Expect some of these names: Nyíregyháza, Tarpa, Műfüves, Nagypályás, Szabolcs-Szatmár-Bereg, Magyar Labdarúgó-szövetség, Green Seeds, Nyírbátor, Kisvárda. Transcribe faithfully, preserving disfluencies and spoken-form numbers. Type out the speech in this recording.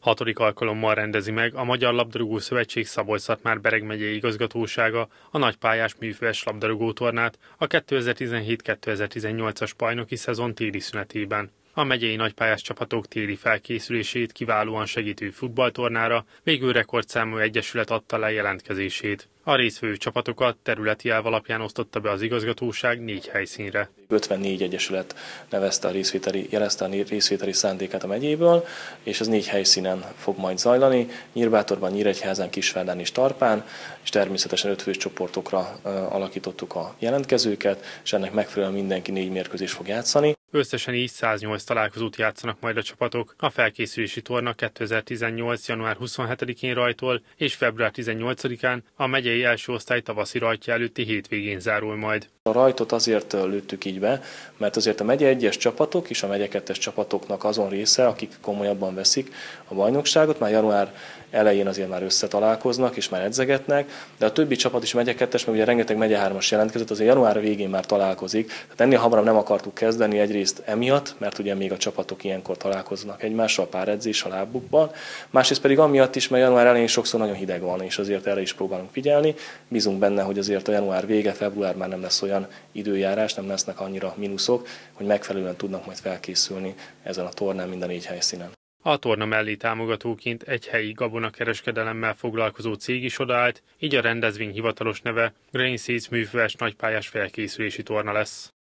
Hatodik alkalommal rendezi meg a Magyar Labdarúgó-szövetség Szabolcs-Szatmár-Bereg megyei igazgatósága a nagypályás műfős labdarúgótornát a kétezer-tizenhét kétezer-tizennyolcas bajnoki szezon téli szünetében. A megyei nagypályás csapatok téli felkészülését kiválóan segítő futballtornára végül rekordszámú egyesület adta le jelentkezését. A résztvevő csapatokat területi elv alapján osztotta be az igazgatóság négy helyszínre. ötvennégy egyesület nevezte a részvételi, jelezte a részvételi szándékát a megyéből, és ez négy helyszínen fog majd zajlani, Nyírbátorban, Nyíregyházán, Kisvárdán és Tarpán, és természetesen ötfős csoportokra alakítottuk a jelentkezőket, és ennek megfelelően mindenki négy mérkőzést fog játszani. Összesen így száznyolc találkozót játszanak majd a csapatok. A felkészülési torna kétezer-tizennyolc. január huszonhetedikén rajtol, és február tizennyolcadikán a megyei első osztály tavaszi rajtja előtti hétvégén zárul majd. A rajtot azért lőttük így be, mert azért a megye egyes csapatok és a megye kettes csapatoknak azon része, akik komolyabban veszik a bajnokságot, már január elején azért már összetalálkoznak és már edzegetnek, de a többi csapat is megye kettes, mert ugye rengeteg megye hármas jelentkezett, azért január végén már találkozik. Tehát ennél hamarabb nem akartuk kezdeni egyrészt emiatt, mert ugye még a csapatok ilyenkor találkoznak egymással, pár edzés a lábukban, másrészt pedig amiatt is, mert január elején sokszor nagyon hideg van, és azért erre is próbálunk figyelni. Bízunk benne, hogy azért a január vége, február már nem lesz olyan időjárás, nem lesznek annyira mínuszok, hogy megfelelően tudnak majd felkészülni ezen a tornán minden négy helyszínen. A torna mellé támogatóként egy helyi gabonakereskedelemmel foglalkozó cég is odaállt, így a rendezvény hivatalos neve Green Seeds műfős nagypályás felkészülési torna lesz.